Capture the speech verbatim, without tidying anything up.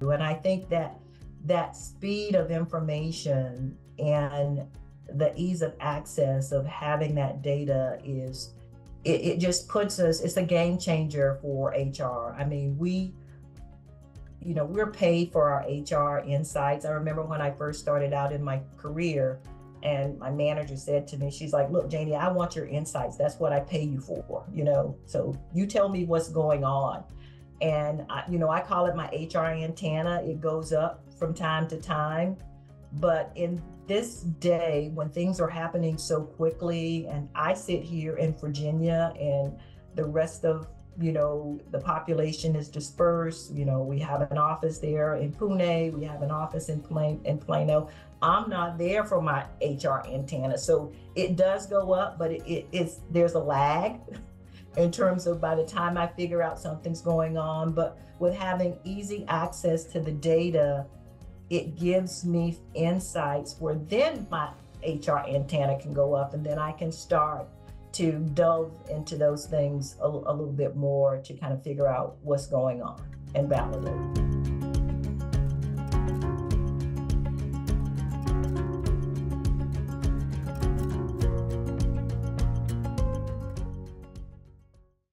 And I think that that speed of information and the ease of access of having that data is, it, it just puts us, it's a game changer for H R. I mean, we, you know, we're paid for our H R insights. I remember when I first started out in my career and my manager said to me, she's like, look, Janie, I want your insights. That's what I pay you for, you know, so you tell me what's going on. And, I, you know, I call it my H R antenna. It goes up from time to time. But in this day when things are happening so quickly, and I sit here in Virginia and the rest of, you know, the population is dispersed. You know, we have an office there in Pune. We have an office in Plano, in Plano. I'm not there for my H R antenna. So it does go up, but it, it, it's there's a lag in terms of by the time I figure out something's going on. But with having easy access to the data, it gives me insights where then my H R antenna can go up, and then I can start to delve into those things a, a little bit more to kind of figure out what's going on and validate.